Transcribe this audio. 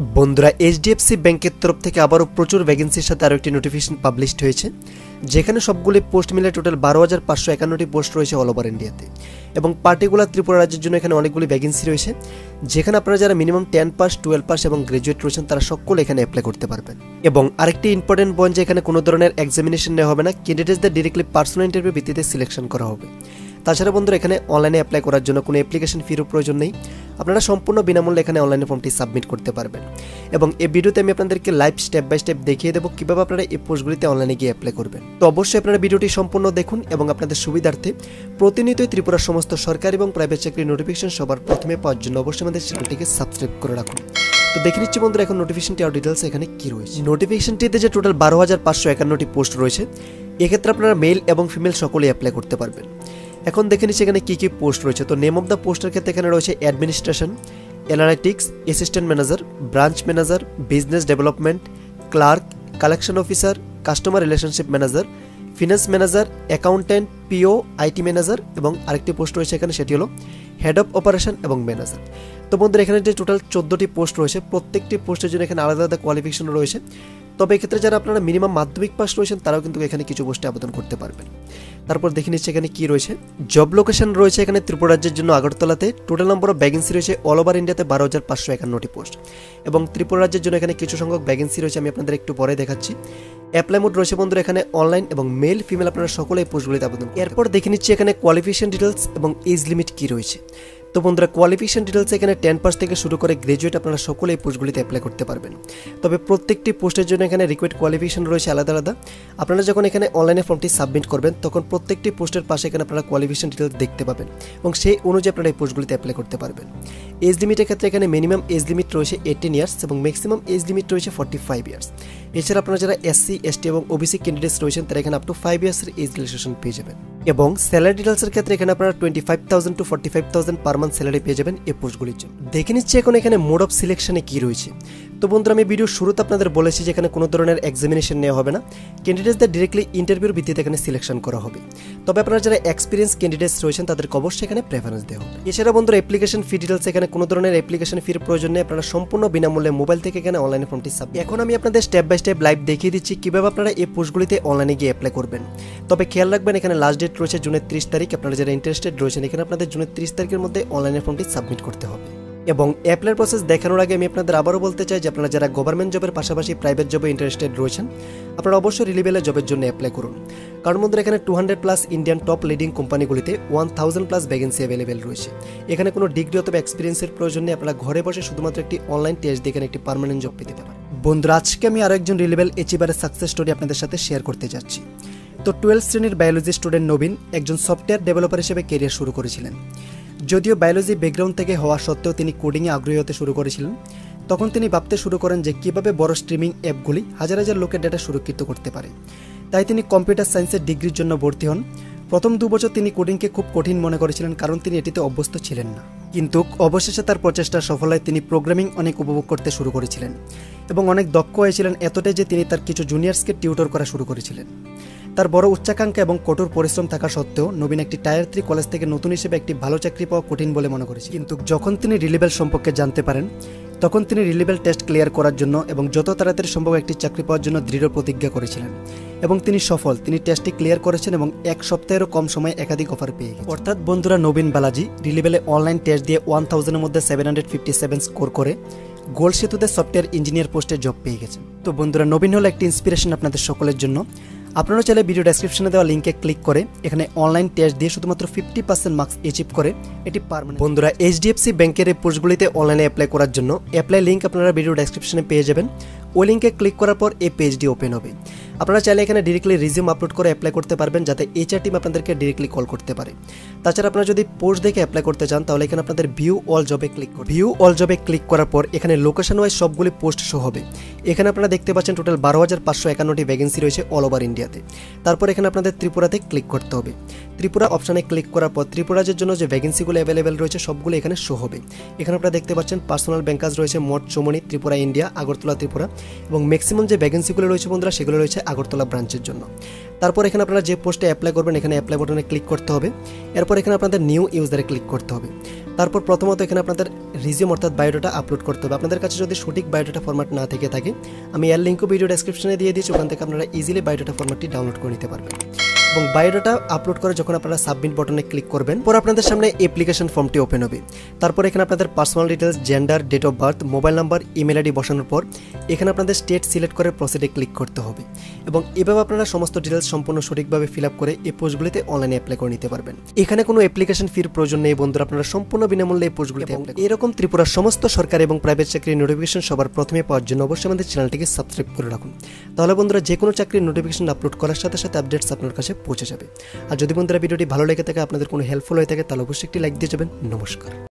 बंधुरा एचडीएफसी बैंकेर तरफ थेके आबारो प्रचुर वैकेंसिर साथे आरो एकटी नोटिफिकेशन पाब्लिशड हयेछे जेखाने सबगुलो पोस्ट मिले टोटाल 12,551टी पोस्ट रयेछे अल ओभार इंडियाते एबं पार्टिकुलार त्रिपुरा राज्येर जोन्नो एखाने अनेकगुलो वैकेंसि रयेछे जेखाने आपनारा जारा मिनिमाम 10 पास 12 पास एबं ग्रेजुएट रयेछेन तारा सकलेই এখানে অ্যাপ্লাই করতে পারবেন এবং আরেকটি ইম্পর্টেন্ট পয়েন্ট যে এখানে কোনো ধরনের এক্সামিনেশন নেওয়া হবে না ক্যান্ডিডেটদের डायरेक्टली পার্সোনাল ইন্টারভিউ ভিত্তিতে সিলেকশন করা হবে তাছাড়া বন্ধুরা এখানে অনলাইনে অ্যাপ্লাই করার জন্য কোনো অ্যাপ্লিকেশন ফির প্রয়োজন নেই আপনারা সম্পূর্ণ বিনামূল্যে এখানে অনলাইনে ফর্মটি সাবমিট করতে পারবেন এবং এই ভিডিওতে আমি আপনাদেরকে লাইভ স্টেপ বাই স্টেপ দেখিয়ে দেব কিভাবে আপনারা এই পোস্টগুলিতে অনলাইনে গিয়ে অ্যাপ্লাই করবেন তো অবশ্যই আপনারা ভিডিওটি সম্পূর্ণ দেখুন এবং আপনাদের সুবিধার্থে প্রতিনিয়তই ত্রিপুরার সমস্ত সরকারি এবং প্রাইভেট চাকরির নোটিফিকেশন সবার প্রথমে পাওয়ার জন্য অবশ্যই আমাদের চ্যানেলটিকে সাবস্ক্রাইব করে রাখুন। तो देखिए निश्चय बंधुरा एखन नोटिफिकेशनटी आर डिटेल्स एखाने कि रयेछे नोटिफिकेशनटीते जे टोटाल 12,551टी पोस्ट रयेछे एक क्षेत्रे आपनारा मेल और फिमेल सकलेই अप्लाई करते पारबेन। एखन देखे निश्चय एखाने कि कि पोस्ट रयेछे तो नेम अफ द पोस्टर क्षेत्रे एखाने रयेछे administration analytics assistant manager branch manager business development clerk collection officer customer relationship manager finance manager accountant PO IT manager और आरेकटी पोस्ट रयेछे एखाने सेटी हलो हेड अफ अपारेशन और मैनेजर। तो बंधुरा एखाने जो टोटाल 14टी पोस्ट रही है प्रत्येकटी पोस्टर जो एखाने आलादा आलादा क्वालिफिकेशन रही है तब एक क्षेत्र में जरा अपना मिनिमाम माध्यमिक पास रही हैं ताराओ किन्तु एखाने किछु पोस्टे आवेदन करते पारबेन। तारपर देखे निच्छे एखाने कि रही है जब लोकेशन रही है एखाने त्रिपुरा राज्येर जोन्नो आगरतलाते टोटाल नम्बर अफ वैकेंसि रही है अल ओभार इंडियाते 12,551टी पोस्ट और त्रिपुरा राज्येर जोन्नो एखाने किछु संख्यक वैकेंसि रही है आमि आपनादेर एकटु परे देखाच्छि। অ্যাপ্লাই মোড রয়েছে বন্ধুরা এখানে অনলাইন এবং মেল ফিমেল আপনারা সকলেই পোস্টগুলিতে আবেদন। এরপর দেখে নিচ্ছি এখানে কোয়ালিফিকেশন ডিটেলস এবং এজ লিমিট কি রয়েছে। তো বন্ধুরা কোয়ালিফিকেশন ডিটেলস এখানে 10 পাস থেকে শুরু করে গ্রাজুয়েট আপনারা সকলেই পোস্টগুলিতে অ্যাপ্লাই করতে পারবেন তবে প্রত্যেকটি পোস্টের জন্য এখানে রিকোয়ার্ড কোয়ালিফিকেশন রয়েছে আলাদা আলাদা। আপনারা যখন এখানে অনলাইনে ফর্মটি সাবমিট করবেন তখন প্রত্যেকটি পোস্টের পাশে এখানে আপনারা কোয়ালিফিকেশন ডিটেলস দেখতে পাবেন এবং সেই অনুযায়ী আপনারা এই পোস্টগুলিতে অ্যাপ্লাই করতে পারবেন। এজ লিমিটের ক্ষেত্রে এখানে মিনিমাম এজ লিমিট রয়েছে 18 ইয়ার্স এবং ম্যাক্সিমাম এজ লিমিট রয়েছে 45 ইয়ার্স। এছাড়া আপনারা যারা এসসি এসটি এবং ওবিসি ক্যান্ডিডেটস রয়েছেন তারা এখানে আপ টু 5 ইয়ার্সের এজ রিল্যাক্সেশন পেয়ে যাবেন এবং স্যালারি ডিটেলসের ক্ষেত্রে এখানে আপনারা 25,000 টু 45,000 পার মান্থ স্যালারি পেয়ে যাবেন এই পোস্টগুলির জন্য। দেখে নিচ্ছি এখন এখানে মোড অফ সিলেকশনে কি রয়েছে। তো বন্ধুরা আমি ভিডিও শুরুতে আপনাদের বলেছি যে এখানে কোনো ধরনের এক্সামিনেশন নেওয়া হবে না ক্যান্ডিডেটসদের ডাইরেক্টলি ইন্টারভিউর ভিত্তিতে এখানে সিলেকশন করা হবে তবে আপনারা যারা এক্সপিরিয়েন্স ক্যান্ডিডেটস রয়েছেন তাদেরকে অবশ্যই এখানে প্রেফারেন্স দেওয়া হবে। এছাড়া বন্ধুরা অ্যাপ্লিকেশন ফি ডিটেলস এখানে কোনো ধরনের অ্যাপ্লিকেশন ফির প্রয়োজন নেই আপনারা সম্পূর্ণ বিনামূল্যে মোবাইল থেকে এখানে অনলাইনে ফর্মটি সাবমিট। এখন আমি আপনাদের স্টেপ বাই স্টেপ লাইভ দেখিয়ে দিচ্ছি কিভাবে আপনারা এই পোস্টগুলিতে অনলাইনে গিয়ে অ্যাপ্লাই করবেন তবে খেয়াল রাখবেন এখানে লাস্ট ডেট রয়েছে জুনের 30 তারিখ আপনারা যারা ইন্টারেস্টেড রয়েছেন এখানে আপনাদের জুনের 30 তারিখের মধ্যে অনলাইনে ফর্মটি সাবমিট করতে হবে। এবং অ্যাপ্লাই প্রসেস দেখানোর আগে আমি আপনাদের আবারও বলতে চাই যে আপনারা যারা গভর্নমেন্ট জবের পাশাপাশি প্রাইভেট জবে ইন্টারেস্টেড রয়েছেন আপনারা অবশ্যই রিলিভেলে জবের জন্য অ্যাপ্লাই করুন কারণ বন্ধুরা এখানে 200+ ইন্ডিয়ান টপ লিডিং কোম্পানিগুলিতে 1000+ ভ্যাকেন্সি অ্যাভেলেবেল রয়েছে। এখানে কোনো ডিগ্রি অথবা এক্সপিরিয়েন্সের প্রয়োজন নেই আপনারা ঘরে বসে শুধুমাত্র একটি অনলাইন টেস্ট দিয়ে এখানে একটি পার্মানেন্ট জব পেতে পারেন। বন্ধুরা আজকে আমি আরেকজন রিলিভেল এচিভারের সাকসেস স্টোরি আপনাদের সাথে শেয়ার করতে যাচ্ছি। তো 12 শ্রেণীর বায়োলজি স্টুডেন্ট নবীন একজন সফটওয়্যার ডেভেলপার হিসেবে ক্যারিয়ার শুরু করেছিলেন যদিও বায়োলজি ব্যাকগ্রাউন্ড থেকে হওয়া সত্ত্বেও তিনি কোডিংয়ে আগ্রহী হতে শুরু করেছিলেন তখন তিনি ভাবতে শুরু করেন যে কীভাবে বড় স্ট্রিমিং অ্যাপগুলি হাজার হাজার লোকের ডেটা সুরক্ষিত করতে পারে তাই তিনি কম্পিউটার সায়েন্সের ডিগ্রির জন্য ভর্তি হন। প্রথম 2 বছর তিনি কোডিংকে খুব কঠিন মনে করেছিলেন কারণ তিনি এটিতে অভ্যস্ত ছিলেন না কিন্তু অবশেষে তার প্রচেষ্টার সফলতায় তিনি প্রোগ্রামিং অনেক উপভোগ করতে শুরু করেছিলেন এবং অনেক দক্ষ হয়েছিলেন এতটাই যে তিনি তার কিছু জুনিয়র্সকে টিউটর করা শুরু করেছিলেন। তার বড় উচ্চাকাঙ্ক্ষা এবং কঠোর পরিশ্রম থাকা সত্ত্বেও নবীন একটি টায়ার 3 কলেজ থেকে নতুন হিসেবে একটি ভালো চাকরি পাওয়া কঠিন বলে মনে করেছিলেন কিন্তু যখন তিনি রিলিভেল সম্পর্কে জানতে পারেন তখন তিনি রিলিভেল টেস্ট ক্লিয়ার করার জন্য এবং যত তাড়াতাড়ি সম্ভব একটি চাকরি পাওয়ার জন্য দৃঢ় প্রতিজ্ঞা করেছিলেন এবং তিনি সফল তিনি টেস্টটি ক্লিয়ার করেছেন এবং 1 সপ্তাহেরও কম সময়ে একাধিক অফার পেয়ে গেছেন। অর্থাৎ বন্ধুরা নবীন বালাজি রিলিভেলে অনলাইন টেস্ট দিয়ে 1000-এর মধ্যে 757 স্কোর করে গোল সেতুতে সফটওয়্যার ইঞ্জিনিয়ার পোস্টে জব পেয়ে গেছেন। তো বন্ধুরা নবীন হলো একটি ইন্সপিরেশন আপনাদের সকলের জন্য আপনারা চাইলে ভিডিও ডেসক্রিপশনে দেওয়া লিঙ্কে ক্লিক করে এখানে অনলাইন টেস্ট দিয়ে শুধুমাত্র 50% মার্কস অ্যাচিভ করে এটি পার্মানেন্ট। বন্ধুরা এইচডিএফসি ব্যাংকের এই পোস্টগুলিতে অনলাইনে অ্যাপ্লাই করার জন্য অ্যাপ্লাই লিঙ্ক আপনারা ভিডিও ডেসক্রিপশনে পেয়ে যাবেন ওই লিঙ্কে ক্লিক করার পর এই পেজটি ওপেন হবে আপনারা চাইলে এখানে ডিরেক্টলি রিজিউম আপলোড করে অ্যাপ্লাই করতে পারবেন যাতে এইচআর টিম আপনাদেরকে ডিরেক্টলি কল করতে পারে। তাছাড়া আপনারা যদি পোস্ট দেখে অ্যাপ্লাই করতে চান তাহলে এখানে আপনাদের ভিউ অল জবে ক্লিক করুন। ভিউ অল জবে ক্লিক করার পর এখানে লোকেশন ওয়াইজ সবগুলি পোস্ট শো হবে এখানে আপনারা দেখতে পাচ্ছেন টোটাল 12,551টি ভ্যাকেন্সি রয়েছে অল ওভার ইন্ডিয়াতে। তারপর এখানে আপনাদের ত্রিপুরাতে ক্লিক করতে হবে ত্রিপুরা অপশানে ক্লিক করার পর ত্রিপুরার জন্য যে ভ্যাকেন্সিগুলো सबगुलो अवेलेबल रही है सबगुलो एखे शो हो। एखे अपना देखते हैं पार्सोनल बैंकार्स रही है मोट चुमनी त्रिपुरा इंडिया आगरतला त्रिपुरा और मैक्सिमाम जो वैकेंसिगुलो रही है बंधुरा सेगुलो रही है आगरतला ब्रांचर जो। तारपर एखे अपना जो पोस्टे अप्लाई करबेन एखे अप्लाई बटने क्लिक करते हैं। एरपर एखे अपन निउ यूजारे क्लिक करते हैं। तारपर प्रथमत एखे अपन रिज्यूम अर्थात बायोडाटा अपलोड करते हैं। अपन का जो सठीक बायोडाटा फर्मैट ना थे हमें एर लिंक भिडियो डेस्क्रिपने दिए दीजिए ओखान अपना इजिली बायोडाटा फर्मैट डाउनलोड करते और बायोडाटा अपलोड कर जो अपना सबमिट बटने क्लिक करबें पर अपन सामने एप्लीकेशन फर्मटी ओपन हो। तारपर एखे अपन personal details gender date of birth mobile number email ID बसानों पर एखे अपन स्टेट सिलेक्ट कर प्रोसेडे क्लिक करते हैं। एभाबे अपना समस्त डिटेल्स सम्पूर्ण सठीक भावे फिल आप कर पोस्टगुलिते अनलाइन अप्लाई कर निते पारबेन। एखाने कोनो एप्लीकेशन फिर प्रयोजन नहीं बंधुरा अपना सम्पूर्ण बिनामूल्ये पोस्टगुलिते एरकम त्रिपुरा समस्त सरकारी और प्राइवेट चाकरिर नोटिफिकेशन सबार प्रथमे पावार जोन्नो अवश्य आमादेर चैनलटिके सबसक्राइब करे राखुन। ताहले बंधुरा जे कोनो चाकरिर नोटिफिकेशन अपलोड करार साथे साथे आपडेट्स आपनार काछे पहुंचे जाबे। और जो बंधुरा भिडियोटी भालो लेगे थाके आपनादेर कोनो हेल्पफुल हয়ে থাকে তাহলে অবশ্যই একটি লাইক দিয়ে যাবেন। নমস্কার।